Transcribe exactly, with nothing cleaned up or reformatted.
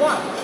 one.